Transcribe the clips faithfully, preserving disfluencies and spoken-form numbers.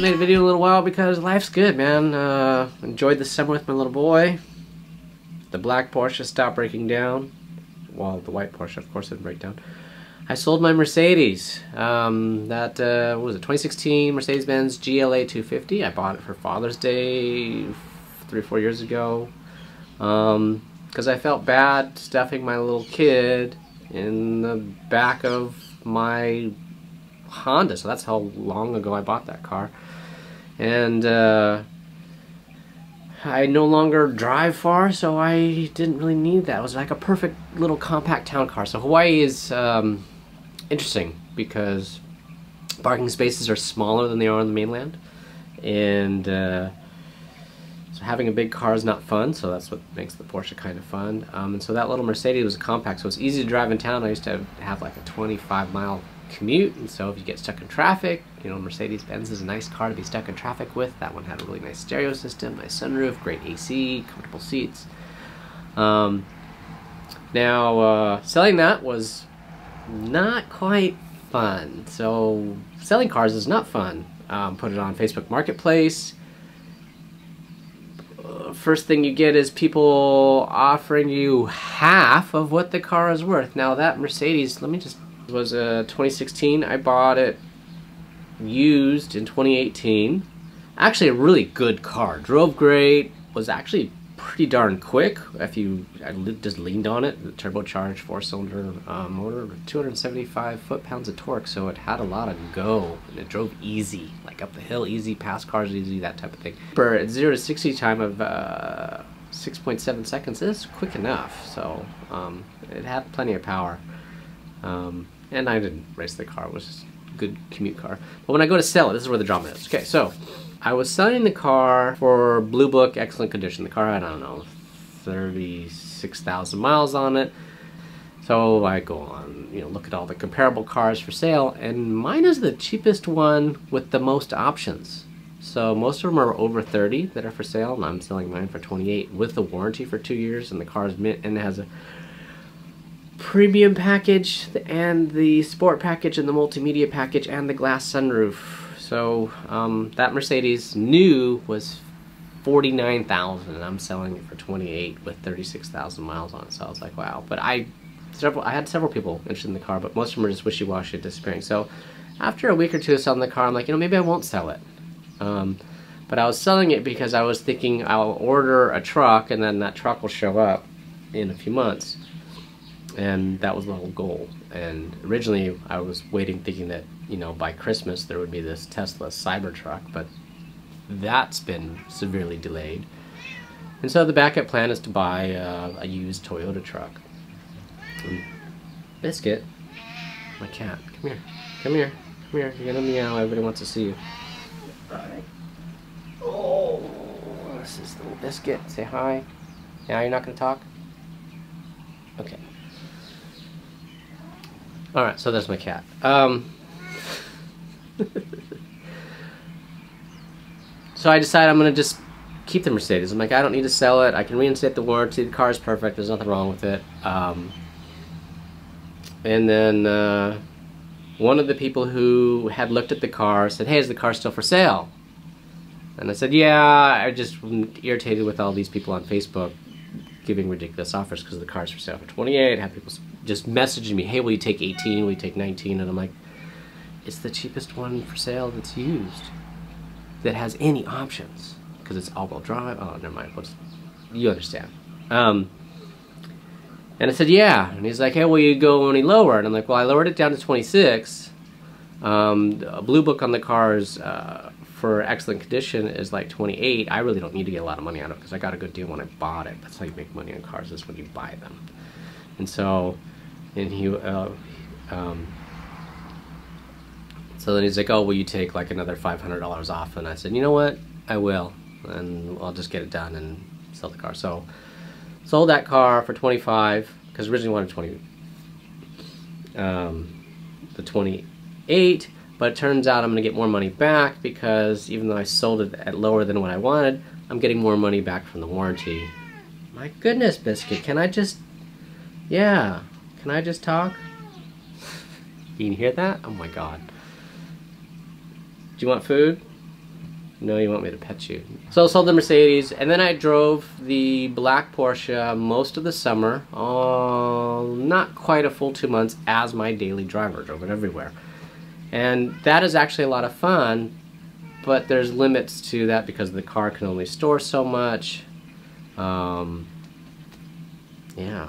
haven't made a video in a little while because life's good, man. Uh, enjoyed the summer with my little boy. The black Porsche stopped breaking down. Well, the white Porsche, of course, didn't break down. I sold my Mercedes. Um, that, uh, what was it, twenty sixteen Mercedes-Benz G L A two fifty. I bought it for Father's Day three or four years ago. Um, because I felt bad stuffing my little kid in the back of my Honda. So that's how long ago I bought that car. And, uh... I no longer drive far, so I didn't really need that. It was like a perfect little compact town car. So Hawaii is um, interesting because parking spaces are smaller than they are on the mainland, and uh, so having a big car is not fun. So that's what makes the Porsche kind of fun. Um, and so that little Mercedes was compact, so it's easy to drive in town. I used to have, have like a twenty-five mile commute, and so if you get stuck in traffic, you know, Mercedes-Benz is a nice car to be stuck in traffic with. That one had a really nice stereo system, nice sunroof, great A C, comfortable seats. Um, now, uh, selling that was not quite fun. So, selling cars is not fun. Um, put it on Facebook Marketplace. First thing you get is people offering you half of what the car is worth. Now, that Mercedes, let me just was a uh, twenty sixteen. I bought it used in twenty eighteen. Actually a really good car. Drove great. Was actually pretty darn quick. If you I just leaned on it. The turbocharged four-cylinder uh, motor with two hundred seventy-five foot-pounds of torque, so it had a lot of go. And it drove easy, like up the hill easy, past cars easy, that type of thing. For zero to sixty time of uh, six point seven seconds, it's quick enough. So um, it had plenty of power. Um, and I didn't race the car. It was just a good commute car. But when I go to sell it, this is where the drama is. Okay, so I was selling the car for Blue Book, excellent condition. The car had, I don't know, thirty-six thousand miles on it. So I go on, you know, look at all the comparable cars for sale, and mine is the cheapest one with the most options. So most of them are over thirty that are for sale, and I'm selling mine for twenty-eight with a warranty for two years, and the car's mint, and it has a premium package and the sport package and the multimedia package and the glass sunroof. So um, that Mercedes new was forty-nine thousand dollars, and I'm selling it for twenty-eight thousand dollars with thirty-six thousand miles on it. So I was like, wow. But I several I had several people interested in the car, but most of them were just wishy-washy, disappearing. So after a week or two of selling the car, I'm like, you know, maybe I won't sell it. Um, but I was selling it because I was thinking I'll order a truck, and then that truck will show up in a few months. And that was the whole goal. And originally I was waiting, thinking that, you know, by Christmas there would be this Tesla Cybertruck, but that's been severely delayed. And so the backup plan is to buy uh, a used Toyota truck. And Biscuit, my cat, come here, come here, come here, you're gonna meow, everybody wants to see you. Oh, this is little Biscuit, say hi. Now you're not gonna talk? Okay. Alright, so there's my cat. Um, so I decided I'm going to just keep the Mercedes. I'm like, I don't need to sell it. I can reinstate the warranty. The car is perfect. There's nothing wrong with it. Um, and then uh, one of the people who had looked at the car said, hey, is the car still for sale? And I said, yeah, I just irritated with all these people on Facebook giving ridiculous offers because the car's for sale for twenty-eight. I have people just messaging me, hey, will you take eighteen, will you take nineteen? And I'm like, it's the cheapest one for sale that's used, that has any options, because it's all-wheel drive. Oh, never mind, what's, you understand. Um, and I said, yeah. And he's like, hey, will you go any lower? And I'm like, well, I lowered it down to twenty-six. Um, a Blue Book on the cars uh, for excellent condition is like twenty-eight. I really don't need to get a lot of money out of it because I got a good deal when I bought it. That's how you make money on cars, is when you buy them. And so, and he, uh, um, so then he's like, oh, will you take like another five hundred dollars off? And I said, you know what, I will, and I'll just get it done and sell the car. So, sold that car for twenty-five, because originally wanted twenty, um, the twenty-eight, but it turns out I'm going to get more money back, because even though I sold it at lower than what I wanted, I'm getting more money back from the warranty. My goodness, Biscuit, can I just... Yeah, can I just talk? You can hear that? Oh my god. Do you want food? No, you want me to pet you. So I sold the Mercedes, and then I drove the black Porsche most of the summer, uh, not quite a full two months as my daily driver. Drove it everywhere. And that is actually a lot of fun, but there's limits to that because the car can only store so much. Um, yeah.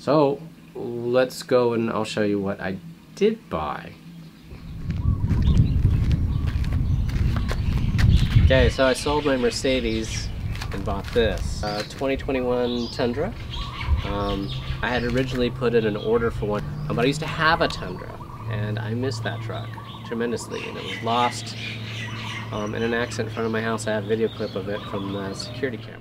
So let's go and I'll show you what I did buy. Okay, so I sold my Mercedes and bought this uh, twenty twenty-one Tundra. Um, I had originally put in an order for one, but I used to have a Tundra, and I missed that truck tremendously, and it was lost um, in an accident in front of my house. I have a video clip of it from the security camera.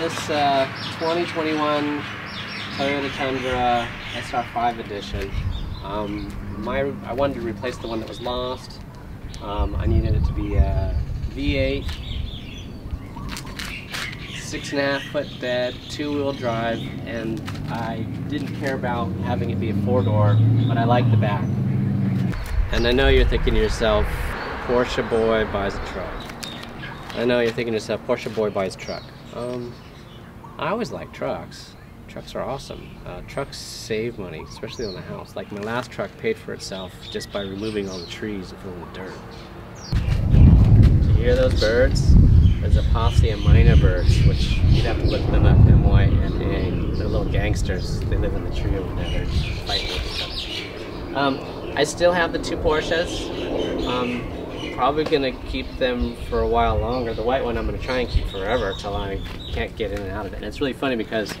This uh, twenty twenty-one Toyota Tundra S R five edition, um, my, I wanted to replace the one that was lost. Um, I needed it to be a V eight, six and a half foot bed, two wheel drive, and I didn't care about having it be a four door, but I like the back. And I know you're thinking to yourself, Porsche boy buys a truck. I know you're thinking to yourself, Porsche boy buys a truck. Um, I always like trucks. Trucks are awesome. Uh, trucks save money, especially on the house. Like my last truck paid for itself just by removing all the trees and filling the dirt. You hear those birds? There's a posse of minor birds, which you'd have to look them up, M Y N A. They're little gangsters. They live in the tree over there. They're fighting with each other. Um, I still have the two Porsches. Um, Probably gonna keep them for a while longer. The white one I'm gonna try and keep forever till I can't get in and out of it. And it's really funny because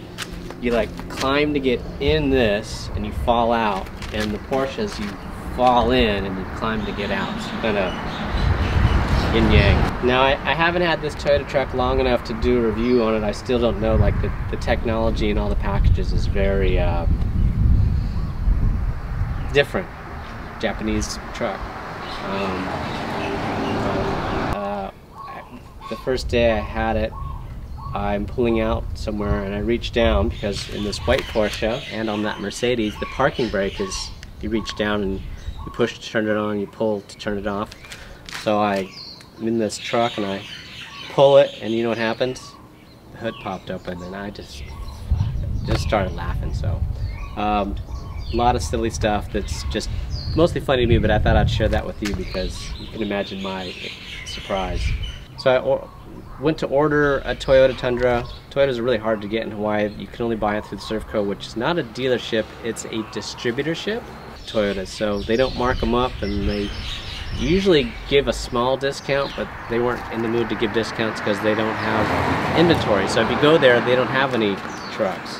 you like climb to get in this and you fall out, and the Porsches you fall in and you climb to get out. It's kind of yin yang. Now I, I haven't had this Toyota truck long enough to do a review on it. I still don't know. Like the, the technology and all the packages is very uh, different. Japanese truck. Um, The first day I had it, I'm pulling out somewhere and I reach down because in this white Porsche and on that Mercedes, the parking brake is, you reach down and you push to turn it on, you pull to turn it off. So I'm in this truck and I pull it, and you know what happens? The hood popped open and I just, just started laughing. So um, a lot of silly stuff that's just mostly funny to me, but I thought I'd share that with you because you can imagine my surprise. So I or went to order a Toyota Tundra. Toyotas are really hard to get in Hawaii. You can only buy it through the Surf Co, which is not a dealership, it's a distributorship. Toyota, so they don't mark them up, and they usually give a small discount, but they weren't in the mood to give discounts because they don't have inventory. So if you go there, they don't have any trucks.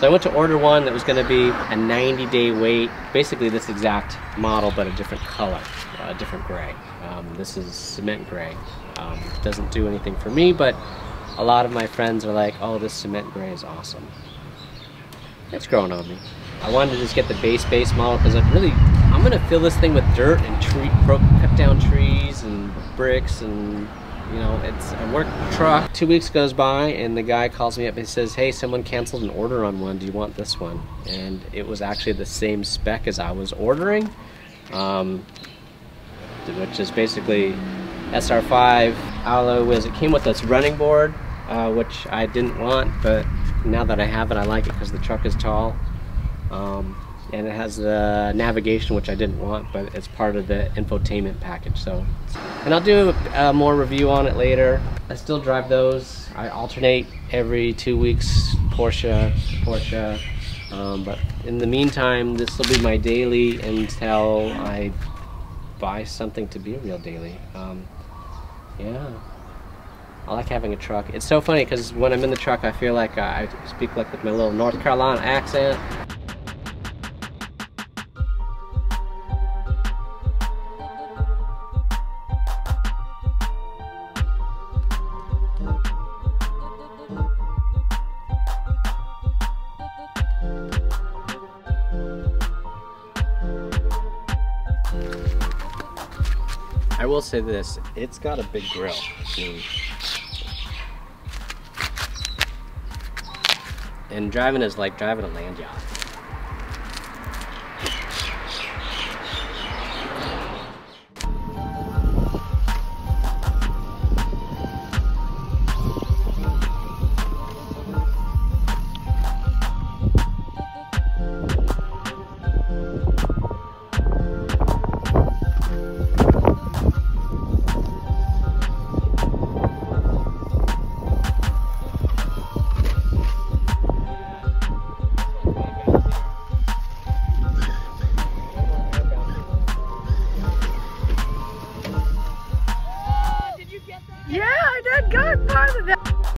So I went to order one that was gonna be a ninety day wait. Basically this exact model, but a different color, a different gray. Um, this is cement gray. Um, it doesn't do anything for me, but a lot of my friends are like, oh, this cement gray is awesome. It's growing on me. I wanted to just get the base base model because I'm really, I'm gonna fill this thing with dirt and tree, cut down trees and bricks, and you know, it's a work truck. Two weeks goes by and the guy calls me up and says, hey, someone canceled an order on one, do you want this one? And it was actually the same spec as I was ordering, um, which is basically S R five Aloiz. It came with this running board, uh, which I didn't want, but now that I have it, I like it because the truck is tall. Um, and it has the navigation, which I didn't want, but it's part of the infotainment package. So, and I'll do a, a more review on it later. I still drive those. I alternate every two weeks, Porsche, Porsche. Um, but in the meantime, this will be my daily until I buy something to be a real daily. Um, Yeah, I like having a truck. It's so funny because when I'm in the truck, I feel like I speak like with my little North Carolina accent. I will say this, it's got a big grill. I mean, and driving is like driving a land yacht.